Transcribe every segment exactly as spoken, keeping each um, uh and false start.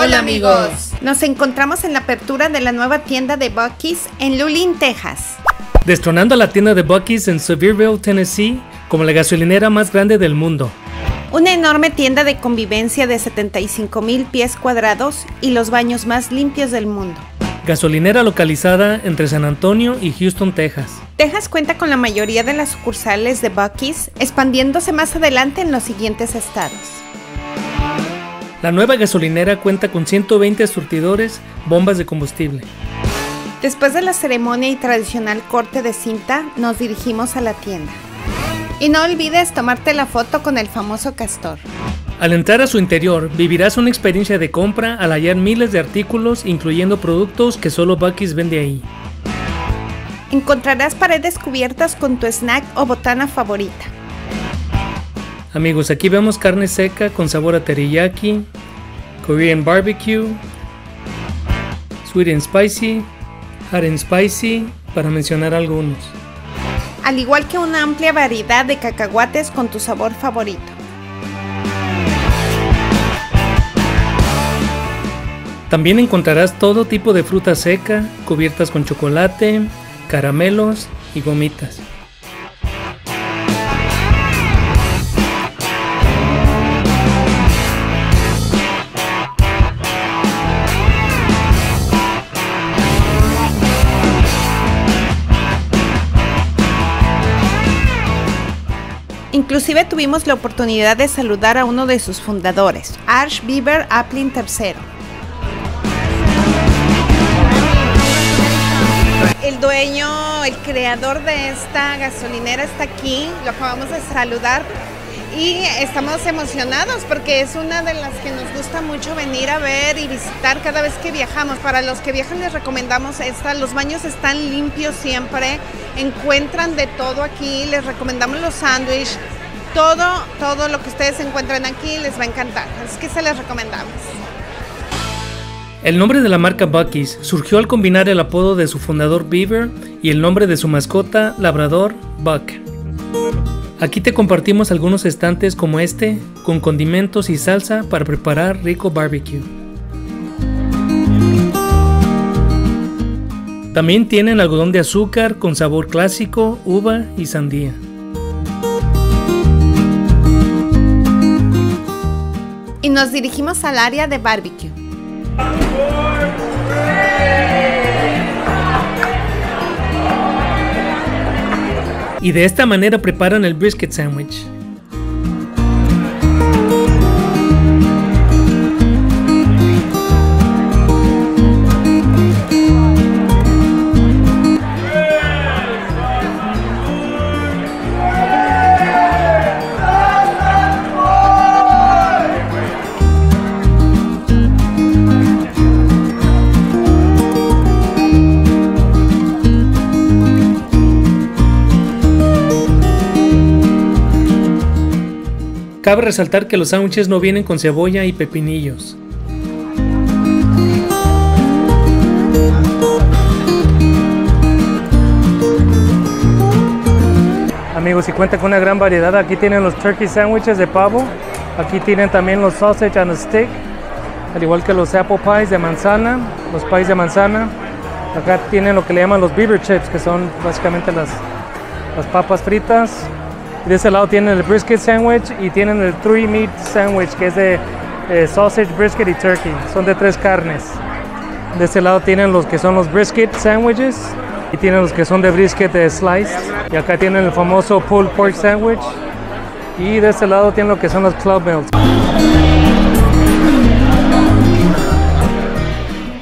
Hola amigos, nos encontramos en la apertura de la nueva tienda de Buc-ee's en Luling, Texas. Destronando a la tienda de Buc-ee's en Sevierville, Tennessee, como la gasolinera más grande del mundo. Una enorme tienda de convivencia de setenta y cinco mil pies cuadrados y los baños más limpios del mundo. Gasolinera localizada entre San Antonio y Houston, Texas. Texas cuenta con la mayoría de las sucursales de Buc-ee's, expandiéndose más adelante en los siguientes estados. La nueva gasolinera cuenta con ciento veinte surtidores, bombas de combustible. Después de la ceremonia y tradicional corte de cinta, nos dirigimos a la tienda. Y no olvides tomarte la foto con el famoso castor. Al entrar a su interior, vivirás una experiencia de compra al hallar miles de artículos, incluyendo productos que solo Buc-ee's vende ahí. Encontrarás paredes cubiertas con tu snack o botana favorita. Amigos, aquí vemos carne seca con sabor a teriyaki, Korean barbecue, sweet and spicy, hot and spicy, para mencionar algunos. Al igual que una amplia variedad de cacahuates con tu sabor favorito. También encontrarás todo tipo de fruta seca, cubiertas con chocolate, caramelos y gomitas. Inclusive tuvimos la oportunidad de saludar a uno de sus fundadores, Arch Beaver Applin tercero. El dueño, el creador de esta gasolinera está aquí, lo acabamos de saludar y estamos emocionados porque es una de las que nos gusta mucho venir a ver y visitar cada vez que viajamos. Para los que viajan les recomendamos esta, los baños están limpios siempre, encuentran de todo aquí, les recomendamos los sándwiches, todo, todo lo que ustedes encuentran aquí les va a encantar, es que se les recomendamos. El nombre de la marca Buc-ee's surgió al combinar el apodo de su fundador Beaver y el nombre de su mascota labrador Buck. Aquí te compartimos algunos estantes como este, con condimentos y salsa para preparar rico barbecue. También tienen algodón de azúcar con sabor clásico, uva y sandía. Y nos dirigimos al área de barbecue. Y de esta manera preparan el brisket sandwich. Cabe resaltar que los sándwiches no vienen con cebolla y pepinillos. Amigos, si cuenta con una gran variedad, aquí tienen los turkey sándwiches de pavo, aquí tienen también los sausage and steak, al igual que los apple pies de manzana, los pies de manzana. Acá tienen lo que le llaman los beaver chips, que son básicamente las, las papas fritas. De ese lado tienen el brisket sandwich y tienen el three meat sandwich, que es de eh, sausage, brisket y turkey. Son de tres carnes. De ese lado tienen los que son los brisket sandwiches y tienen los que son de brisket eh, sliced. Y acá tienen el famoso pulled pork sandwich. Y de ese lado tienen lo que son los club meals.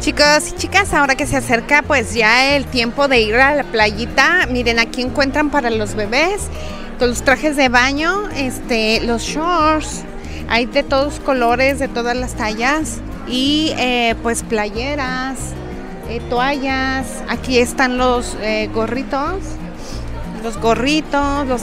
Chicos y chicas, ahora que se acerca pues ya el tiempo de ir a la playita, miren, aquí encuentran para los bebés los trajes de baño, este, los shorts, hay de todos colores, de todas las tallas y eh, pues playeras, eh, toallas, aquí están los eh, gorritos, los gorritos, los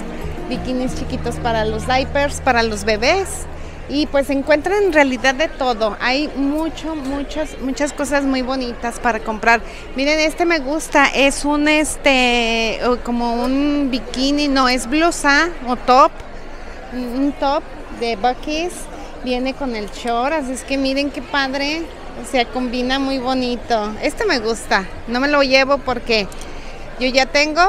bikinis chiquitos para los diapers, para los bebés y pues se encuentran en realidad de todo, hay mucho, muchas, muchas cosas muy bonitas para comprar. Miren, este me gusta, es un este, como un bikini, no, es blusa o top, un top de Buc-ee's Viene con el short, así es que miren qué padre. O sea, combina muy bonito. Este me gusta. No me lo llevo porque yo ya tengo,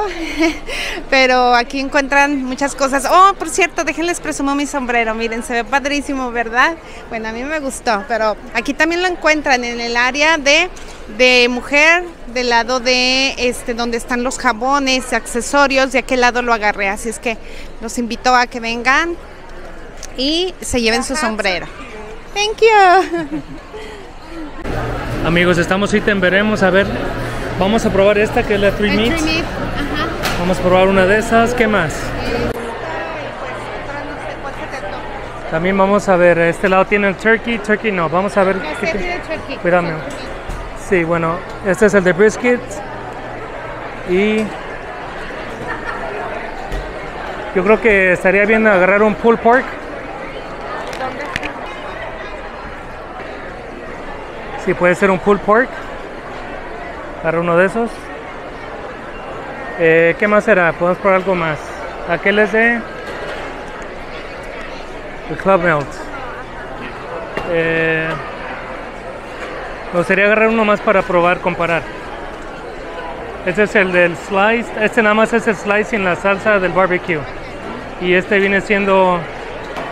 pero aquí encuentran muchas cosas. Oh, por cierto, déjenles presumo mi sombrero. Miren, se ve padrísimo, ¿verdad? Bueno, a mí me gustó, pero aquí también lo encuentran en el área de, de mujer, del lado de este donde están los jabones, accesorios. De aquel lado lo agarré, así es que los invito a que vengan y se lleven su sombrero. Thank you. Amigos, estamos ahorita en Veremos, a ver. Vamos a probar esta que es la Three Meats. Meat. Vamos a probar una de esas. ¿Qué más? También vamos a ver. Este lado tiene el turkey. Turkey no. Vamos a ver. No, qué te... turkey. Cuidado. Sí, bueno. Este es el de brisket. Y yo creo que estaría bien agarrar un pulled pork. Sí, puede ser un pulled pork. Para uno de esos. Eh, ¿Qué más será? Podemos probar algo más. Aquel es de el Club Melt. Eh, me gustaría agarrar uno más para probar, comparar. Este es el del slice. Este nada más es el slice sin la salsa del barbecue. Y este viene siendo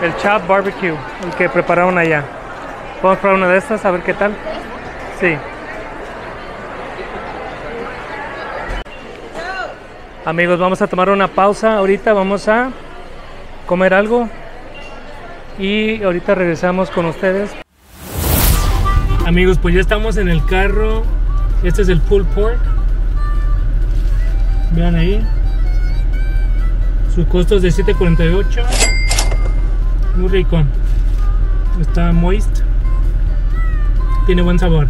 el chop barbecue, el que prepararon allá. Podemos probar uno de estos a ver qué tal. Sí. Amigos, vamos a tomar una pausa. Ahorita vamos a comer algo y ahorita regresamos con ustedes. Amigos, pues ya estamos en el carro. Este es el pulled pork. Vean ahí. Su costo es de siete cuarenta y ocho. Muy rico. Está moist. Tiene buen sabor.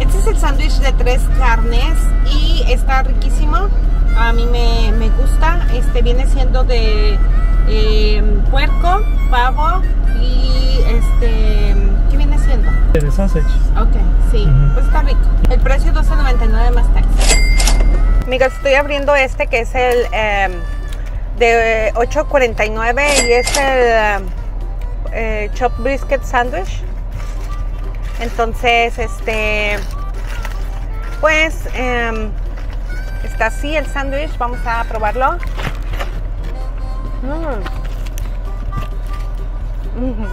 Este es el sándwich de tres carnes y está riquísimo. A mí me, me gusta. Este viene siendo de eh, puerco, pavo y este... ¿qué viene siendo? De sausage. Ok, sí. Uh-huh. Pues está rico. El precio doce noventa y nueve más taxes. Amigas, estoy abriendo este que es el eh, de ocho cuarenta y nueve y es el eh, chop brisket sandwich. Entonces, este... pues... Eh, está así el sándwich, vamos a probarlo. Mm. Mm-hmm.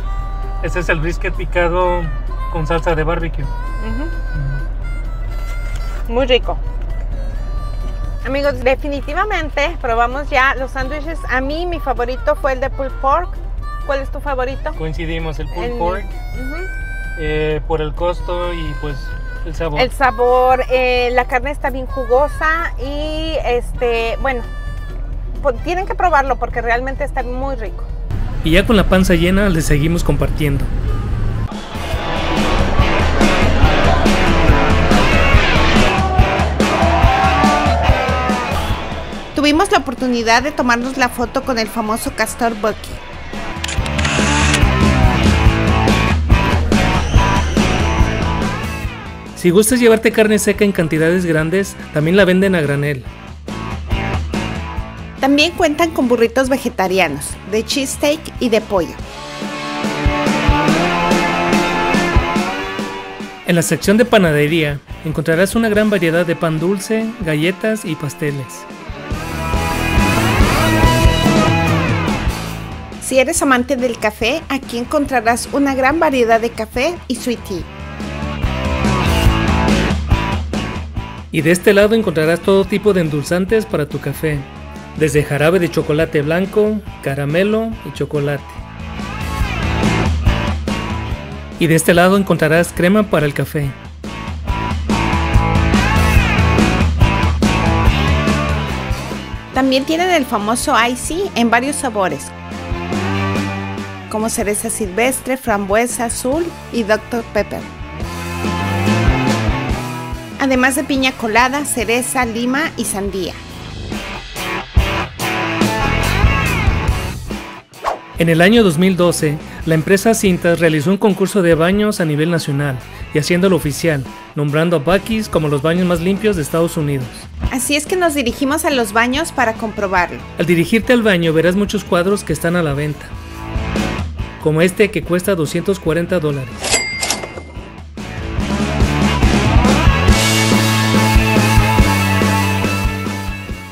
Este es el brisket picado con salsa de barbecue. Mm-hmm. Mm-hmm. Muy rico. Amigos, definitivamente probamos ya los sándwiches. A mí mi favorito fue el de pulled pork. ¿Cuál es tu favorito? Coincidimos, el pulled el... pork. Mm-hmm. eh, por el costo y pues... el sabor, el sabor eh, la carne está bien jugosa y este, bueno, tienen que probarlo porque realmente está muy rico. Y ya con la panza llena les seguimos compartiendo. Tuvimos la oportunidad de tomarnos la foto con el famoso castor Buc-ee. Si gustas llevarte carne seca en cantidades grandes, también la venden a granel. También cuentan con burritos vegetarianos, de cheesesteak y de pollo. En la sección de panadería, encontrarás una gran variedad de pan dulce, galletas y pasteles. Si eres amante del café, aquí encontrarás una gran variedad de café y sweet tea. Y de este lado encontrarás todo tipo de endulzantes para tu café, desde jarabe de chocolate blanco, caramelo y chocolate. Y de este lado encontrarás crema para el café. También tienen el famoso icy en varios sabores, como cereza silvestre, frambuesa azul y doctor Pepper. Además de piña colada, cereza, lima y sandía. En el año dos mil doce, la empresa Cintas realizó un concurso de baños a nivel nacional y haciéndolo oficial, nombrando a Buc-ee's como los baños más limpios de Estados Unidos. Así es que nos dirigimos a los baños para comprobarlo. Al dirigirte al baño verás muchos cuadros que están a la venta, como este que cuesta doscientos cuarenta dólares.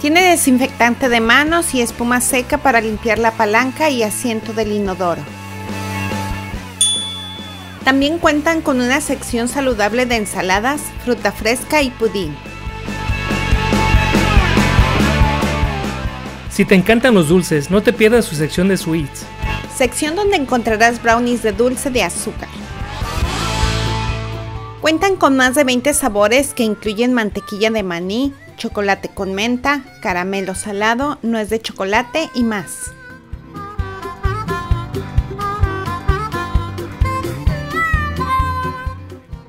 Tiene desinfectante de manos y espuma seca para limpiar la palanca y asiento del inodoro. También cuentan con una sección saludable de ensaladas, fruta fresca y pudín. Si te encantan los dulces, no te pierdas su sección de sweets. Sección donde encontrarás brownies de dulce de azúcar. Cuentan con más de veinte sabores que incluyen mantequilla de maní, chocolate con menta, caramelo salado, nuez de chocolate y más.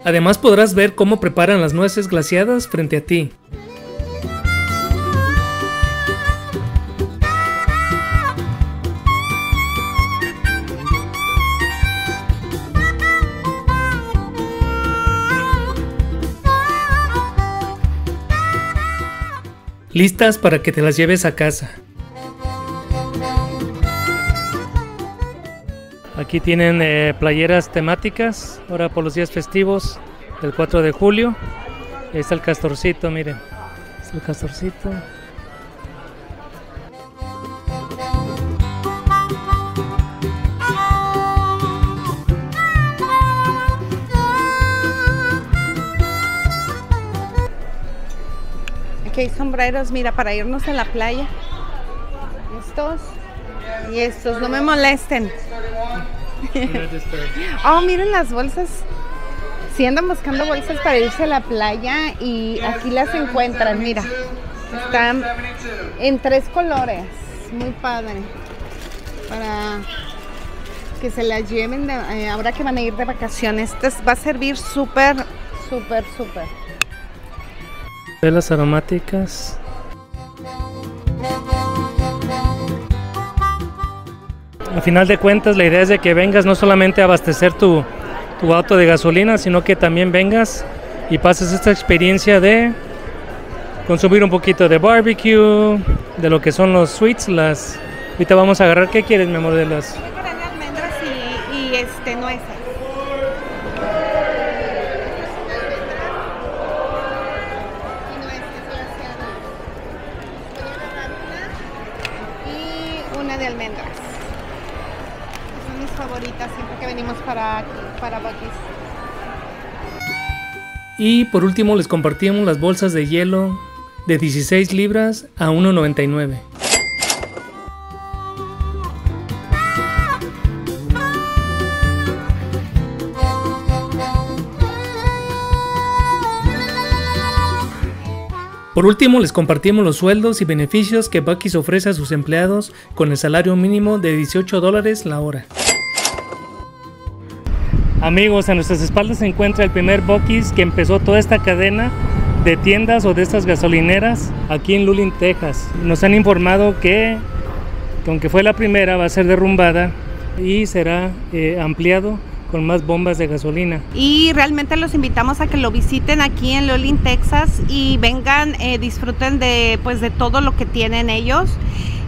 Además podrás ver cómo preparan las nueces glaciadas frente a ti. Listas para que te las lleves a casa. Aquí tienen eh, playeras temáticas, ahora por los días festivos del cuatro de julio. Ahí está el castorcito, miren. Está el castorcito. Aquí hay sombreros, mira, para irnos a la playa. Estos y estos, no me molesten. Oh, miren las bolsas. Si andan buscando bolsas para irse a la playa y aquí las encuentran, mira. Están en tres colores, muy padre. Para que se las lleven de, eh, ahora que van a ir de vacaciones. Estas va a servir súper, súper, súper. Velas aromáticas. Al final de cuentas, la idea es de que vengas no solamente a abastecer tu, tu auto de gasolina, sino que también vengas y pases esta experiencia de consumir un poquito de barbecue, de lo que son los sweets. Las ahorita vamos a agarrar. ¿Qué quieres, mi amor, de las? Voy para las almendras y, y este nueces. De almendras, son mis favoritas siempre que venimos para aquí, para Buc-ee's. Y por último les compartimos las bolsas de hielo de dieciséis libras a uno noventa y nueve. Por último, les compartimos los sueldos y beneficios que Buc-ee's ofrece a sus empleados con el salario mínimo de dieciocho dólares la hora. Amigos, a nuestras espaldas se encuentra el primer Buc-ee's que empezó toda esta cadena de tiendas o de estas gasolineras aquí en Luling, Texas. Nos han informado que, aunque fue la primera, va a ser derrumbada y será eh, ampliado con más bombas de gasolina. Y realmente los invitamos a que lo visiten aquí en Luling, Texas, y vengan, eh, disfruten de, pues, de todo lo que tienen ellos.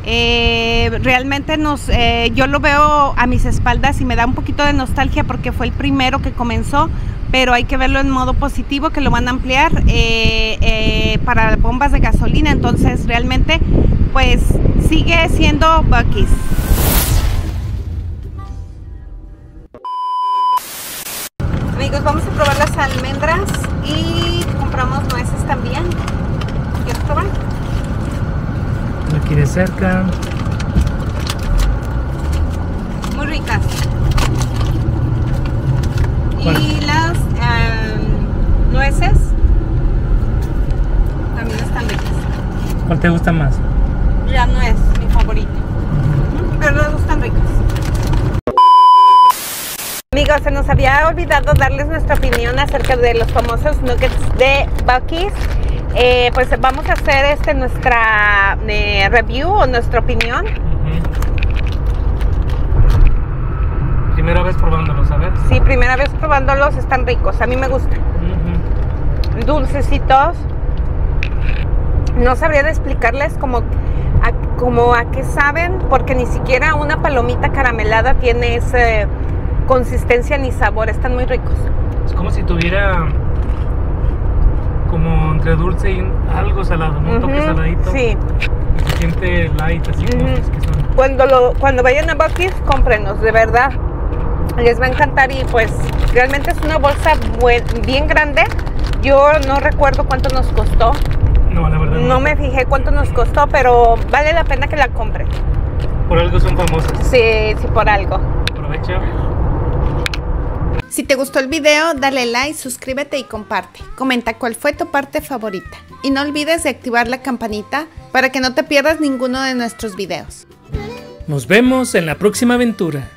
Eh, realmente nos, eh, yo lo veo a mis espaldas y me da un poquito de nostalgia porque fue el primero que comenzó, pero hay que verlo en modo positivo, que lo van a ampliar eh, eh, para bombas de gasolina. Entonces realmente pues sigue siendo Buc-ee's. Amigos, vamos a probar las almendras y compramos nueces también. ¿Quieres probar? Aquí de cerca. Muy ricas. Bueno. Y las um, nueces también están ricas. ¿Cuál te gusta más? La nuez, mi favorita. Uh-huh. Pero las dos están ricas. Amigos, se nos había olvidado darles nuestra opinión acerca de los famosos nuggets de Buc-ee's. Eh, pues vamos a hacer este nuestra eh, review o nuestra opinión. Uh-huh. Primera vez probándolos, a ver. Sí, primera vez probándolos, están ricos, a mí me gustan. Uh-huh. Dulcecitos. No sabría de explicarles como a, como a qué saben, porque ni siquiera una palomita caramelada tiene esa consistencia ni sabor, están muy ricos. Es como si tuviera como entre dulce y algo salado, ¿no? Un toque saladito. Sí. Se siente light, así como es que son. Cuando, lo, cuando vayan a Buc-ee's, cómprenos, de verdad. Les va a encantar y pues realmente es una bolsa buen, bien grande. Yo no recuerdo cuánto nos costó. No, la verdad. No, no me fijé cuánto nos costó, pero vale la pena que la compren. Por algo son famosos. Sí, sí, por algo. Aprovecha. Si te gustó el video, dale like, suscríbete y comparte. Comenta cuál fue tu parte favorita. Y no olvides de activar la campanita para que no te pierdas ninguno de nuestros videos. Nos vemos en la próxima aventura.